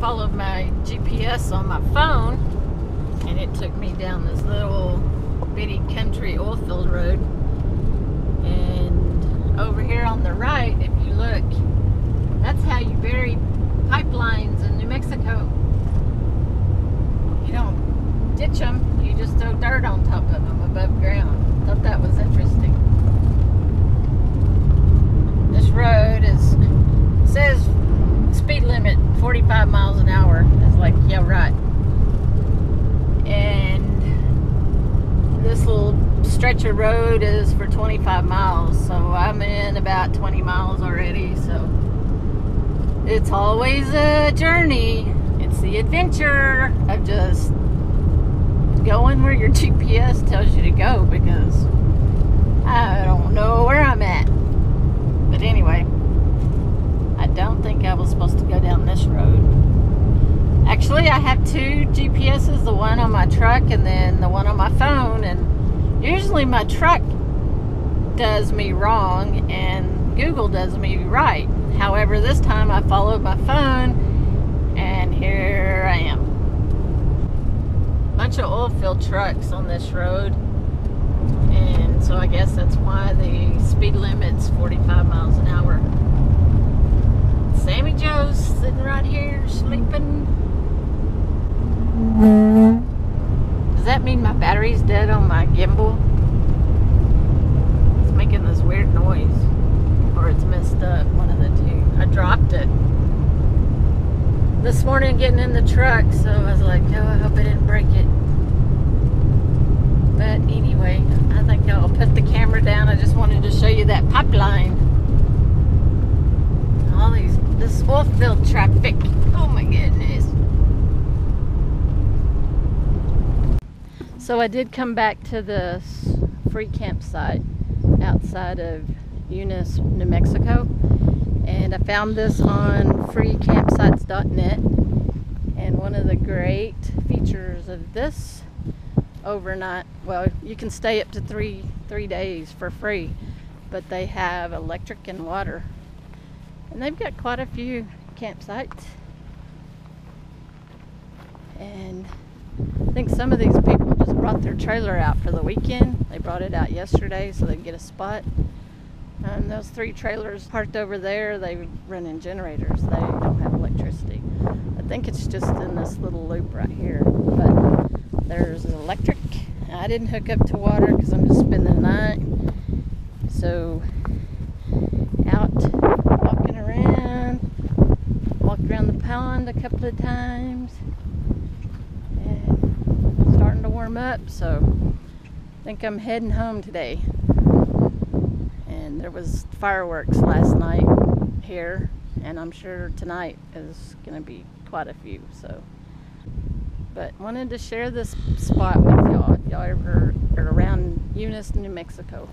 followed my GPS on my phone, and it took me down this little bitty country oilfield road. And over here on the right, if you look, that's how you bury pipelines in New Mexico. You don't ditch them, you just throw dirt on top of them above ground. I thought that was interesting. This road says speed limit 45 miles an hour. I was like, yeah, right. And this little stretch of road is for 25 miles, so I'm in about 20 miles already, so it's always a journey. It's the adventure of just going where your GPS tells you to go, because I don't know where I'm at. But anyway, I don't think I was supposed to go down this road. Actually, I have two GPS's, the one on my truck and then the one on my phone, and usually my truck does me wrong and Google does me right. However, this time I followed my phone and here I am. Bunch of oil field trucks on this road, and so I guess that's why the speed limit's 45 miles an hour. Sammy Joe's sitting right here sleeping. Does that mean my battery's dead on my gimbal? It's making this weird noise. Or it's messed up, one of the two. I dropped it this morning getting in the truck, so I was like, oh, I hope I didn't break it. But anyway, I think I'll put the camera down. I just wanted to show you that pipeline. All this oil-filled traffic. Oh my goodness. So I did come back to this free campsite outside of Eunice, New Mexico, and I found this on freecampsites.net, and one of the great features of this overnight, well, you can stay up to three days for free, but they have electric and water. And they've got quite a few campsites, and I think some of these people just brought their trailer out for the weekend. They brought it out yesterday so they can get a spot. And those three trailers parked over there, they run in generators. They don't have electricity. I think it's just in this little loop right here. But there's electric. I didn't hook up to water because I'm just spending the night. So out. Walked around the pond a couple of times, and starting to warm up, so I think I'm heading home today. And there was fireworks last night here, and I'm sure tonight is gonna be quite a few, so. But wanted to share this spot with y'all if y'all ever are around Eunice, New Mexico.